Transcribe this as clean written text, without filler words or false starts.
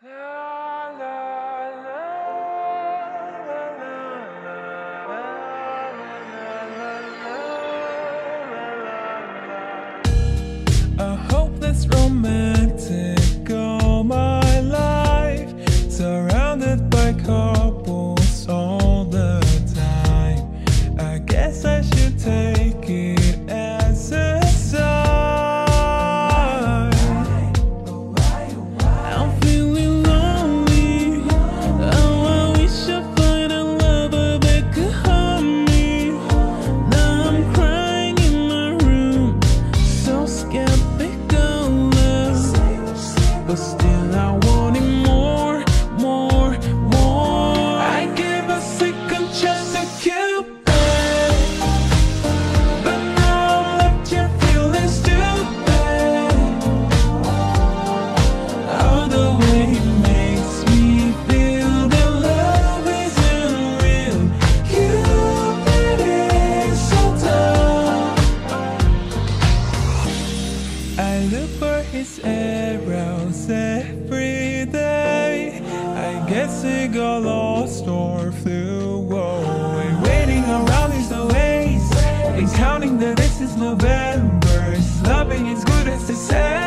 I hope that's romantic all my life, surrounded by couples all the time. I guess I should take it as a sign. I'm feeling lonely. Oh, I wish I'd find a lover that could hold me. Now I'm crying in my room, so scared. But still I want it more, more, more. I gave a second chance to Cupid, but now I'm left here feeling stupid. Oh, the way he makes me feel that love isn't real. Cupid is so dumb. I look for his arrows every day. I guess it got lost or flew away. Waiting around is the waste, and counting that this is November. Loving is good as they say.